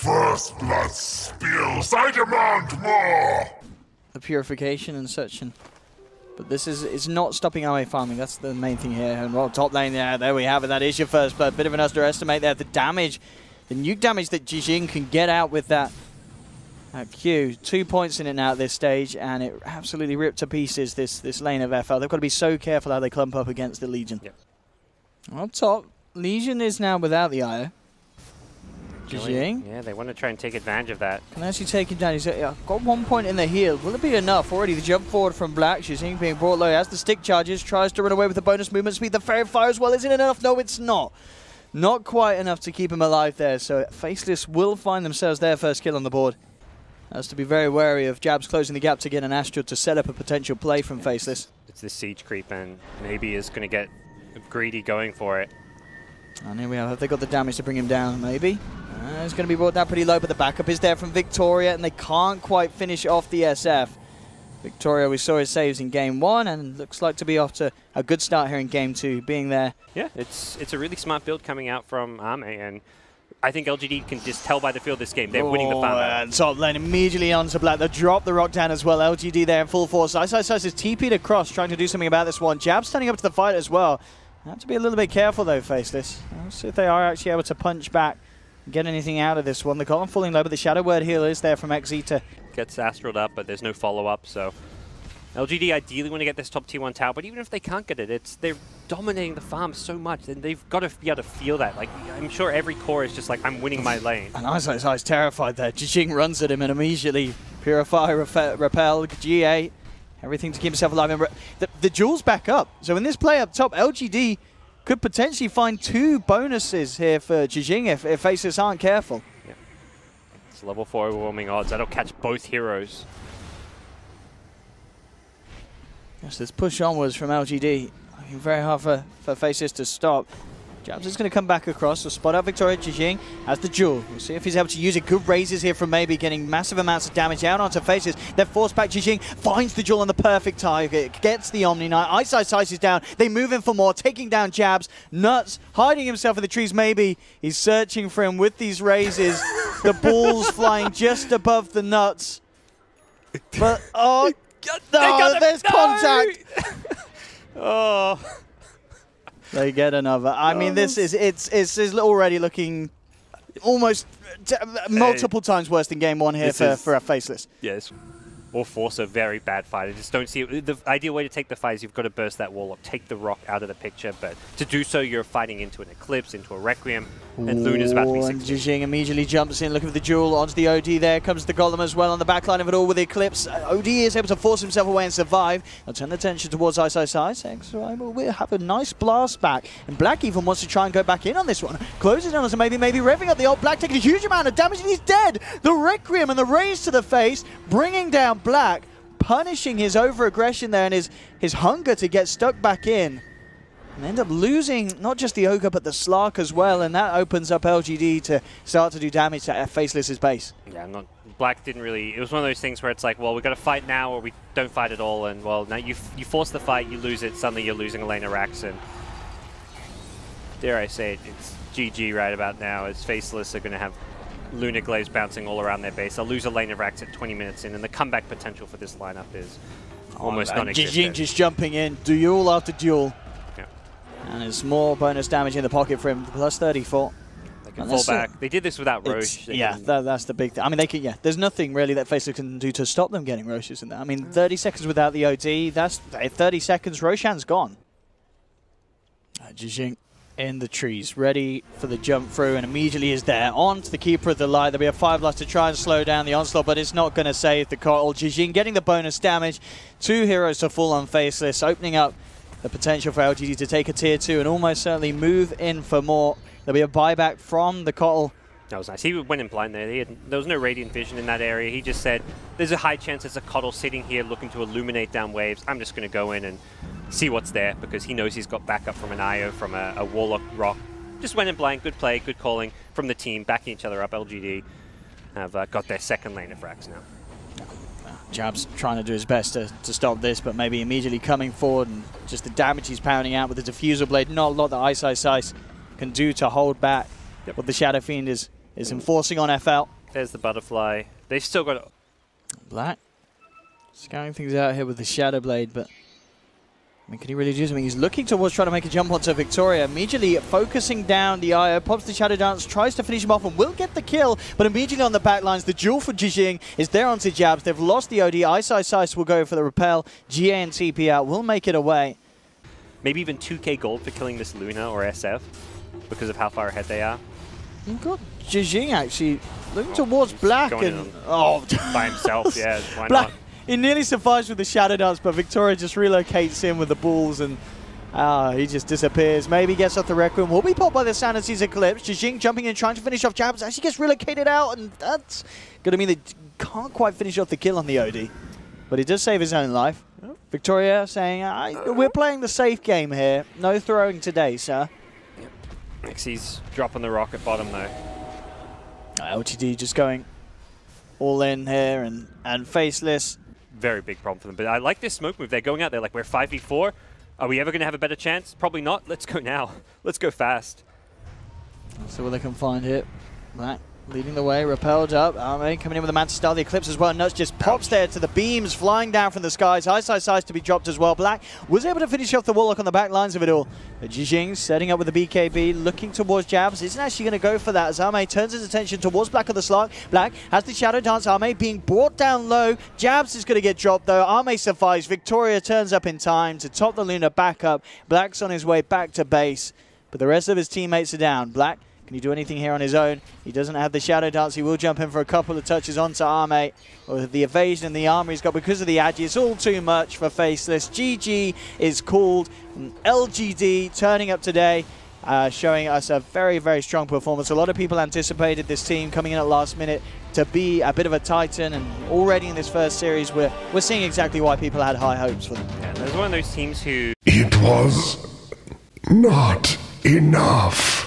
First blood spills. I demand more. The purification and such, and but this is not stopping Ame farming. That's the main thing here. And well, top lane there we have it. That is your first blood. Bit of an underestimate there. The damage, the nuke damage that Jixing can get out with that. At Q, 2 points in it now at this stage, and it absolutely ripped to pieces this lane of FL. They've got to be so careful how they clump up against the Legion. Yep. On top, Legion is now without the IO. Jixing. Yeah, they want to try and take advantage of that. Can actually take him down. He's got 1 point in the heal. Will it be enough? Already the jump forward from Black. Jixing being brought low. He has the stick charges, tries to run away with the bonus movement speed. The fairy fire as well. Is it enough? No, it's not. Not quite enough to keep him alive there, so Faceless will find themselves their first kill on the board. Has to be very wary of Jabz closing the gap to get an Astral to set up a potential play from Faceless. It's the siege creep, and Maybe is going to get greedy going for it. And here we have they got the damage to bring him down, Maybe. It's going to be brought down pretty low, but the backup is there from Victoria, and they can't quite finish off the SF. Victoria, we saw his saves in Game 1, and looks like to be off to a good start here in Game 2, being there. Yeah, it's a really smart build coming out from Ame, and I think LGD can just tell by the field this game. They're winning the farm battle. Top lane immediately onto Black. They drop the rock down as well. LGD there in full force. iceiceice is TP'd across, trying to do something about this one. Jabz standing up to the fight as well. Have to be a little bit careful though, Faceless. Let's see if they are actually able to punch back and get anything out of this one. The column falling low, but the Shadow Word heal is there from Xzeta. Gets astraled up, but there's no follow-up, so LGD ideally want to get this top T1 tower, but even if they can't get it, they're dominating the farm so much, and they've got to be able to feel that. Like, I'm sure every core is just like, I'm winning my lane. And iceiceice terrified there. Jixing runs at him and immediately Purify, Repel, GA, everything to keep himself alive. And the Jewel's back up. So in this play up top, LGD could potentially find two bonuses here for Jixing if Faceless aren't careful. Yeah. It's level 4 overwhelming odds. That'll catch both heroes. Yes, this push onwards from LGD. Looking very hard for Faceless to stop. Jabz is going to come back across. We'll spot out Victoria. Jixing as the Jewel. We'll see if he's able to use it. Good raises here from Maybe, getting massive amounts of damage out onto Faceless. They're forced back. Jixing finds the Jewel on the perfect target. Gets the Omni Knight. iceiceice is down. They move in for more, taking down Jabz. Nuts hiding himself in the trees. Maybe he's searching for him with these raises. The ball's flying just above the Nuts. But, oh... No, there's contact! Oh. They get another. I mean, this is it's already looking almost multiple times worse than Game 1 here for a Faceless. Yes. Or force a very bad fight. I just don't see it. The ideal way to take the fight is you've got to burst that wall up, take the rock out of the picture, but to do so, you're fighting into an Eclipse, into a Requiem, and Luna's about to be 16. And Jixing immediately jumps in, looking for the Jewel onto the OD. There comes the Golem as well on the back line of it all with the Eclipse. OD is able to force himself away and survive. I'll turn the attention towards iceiceice. We'll have a nice blast back, and Black even wants to try and go back in on this one. Closes down on Maybe revving up the old Black, taking a huge amount of damage, and he's dead. The Requiem and the raise to the face, bringing down Black, punishing his over-aggression there and his hunger to get stuck back in. And end up losing not just the Ogre, but the Slark as well, and that opens up LGD to start to do damage to Faceless's base. Yeah, Black didn't really... It was one of those things where it's like, well, we've got to fight now or we don't fight at all, and, well, now you force the fight, you lose it, suddenly you're losing Elena Rax, and dare I say it, it's GG right about now, as Faceless are going to have Lunar Glaze bouncing all around their base. They'll lose a lane of Rax at 20 minutes in, and the comeback potential for this lineup is almost non-existent. Jixing just jumping in, duel after duel. Yeah. And there's more bonus damage in the pocket for him, plus 34. They can fall back. They did this without Rosh. Yeah, that's the big thing. I mean, they can. Yeah, there's nothing really that Faceless can do to stop them getting Roshes in there. I mean, 30 seconds without the OD, that's 30 seconds, Roshan's gone. Jixing in the trees, ready for the jump through, and immediately is there. On to the Keeper of the Light. There'll be a 5 left to try and slow down the onslaught, but it's not going to save the KOTL. Jixing getting the bonus damage. 2 heroes to fall on Faceless, opening up the potential for LGD to take a tier 2 and almost certainly move in for more. There'll be a buyback from the KOTL. That was nice. He went in blind there. There was no Radiant Vision in that area. He just said, there's a high chance there's a KOTL sitting here looking to illuminate down waves. I'm just going to go in and see what's there, because he knows he's got backup from an IO, from a Warlock Rock. Just went in blind. Good play, good calling from the team, backing each other up. LGD have got their second lane of Rax now. Jabz trying to do his best to stop this, but Maybe immediately coming forward, and just the damage he's pounding out with the Diffusal Blade. Not a lot that iceiceice can do to hold back. Yep. What the Shadow Fiend is is enforcing on FL. There's the butterfly. They've still got it. Black scouting things out here with the Shadow Blade, but I mean, can he really do something? He's looking towards trying to make a jump onto Victoria, immediately focusing down the IO, pops the Shadow Dance, tries to finish him off and will get the kill, but immediately on the back lines, the duel for Jixing is there onto Jabz. They've lost the OD, iceiceice will go for the repel, GA and TP out, will make it away. Maybe even 2k gold for killing this Luna or SF because of how far ahead they are. You've got Jixing actually looking towards Black and... by himself, yeah, why not? He nearly survives with the Shadow Dance, but Victoria just relocates him with the balls and he just disappears. Maybe gets off the Requiem. Will be popped by the Sanity's Eclipse. Jixing jumping in, trying to finish off Jabz. Actually gets relocated out, and that's going to mean they can't quite finish off the kill on the OD. But he does save his own life. Victoria saying, we're playing the safe game here. No throwing today, sir. Yep. Nixie's dropping the rock at bottom, though. LGD just going all in here and Faceless. Very big problem for them, but I like this smoke move. They're going out there like, we're 5v4. Are we ever going to have a better chance? Probably not. Let's go now. Let's go fast. So what they can find here. Black leading the way, repelled up. Ame coming in with a Mantis Star, the Eclipse as well. Nuts just pops there to the beams, flying down from the skies. Iceiceice to be dropped as well. Black was able to finish off the Warlock on the back lines of it all. Jixing setting up with the BKB, looking towards Jabz. Isn't actually going to go for that as Ame turns his attention towards Black on the slug. Black has the Shadow Dance. Ame being brought down low. Jabz is going to get dropped though. Ame survives. Victoria turns up in time to top the Luna back up. Black's on his way back to base, but the rest of his teammates are down. Black, can he do anything here on his own? He doesn't have the Shadow Dance. He will jump in for a couple of touches onto Ame. With the evasion and the armor he's got because of the agi, it's all too much for Faceless. GG is called. LGD turning up today, showing us a very, very strong performance. A lot of people anticipated this team coming in at last minute to be a bit of a titan, and already in this first series, we're seeing exactly why people had high hopes for them. Yeah, there's one of those teams who... It was not enough.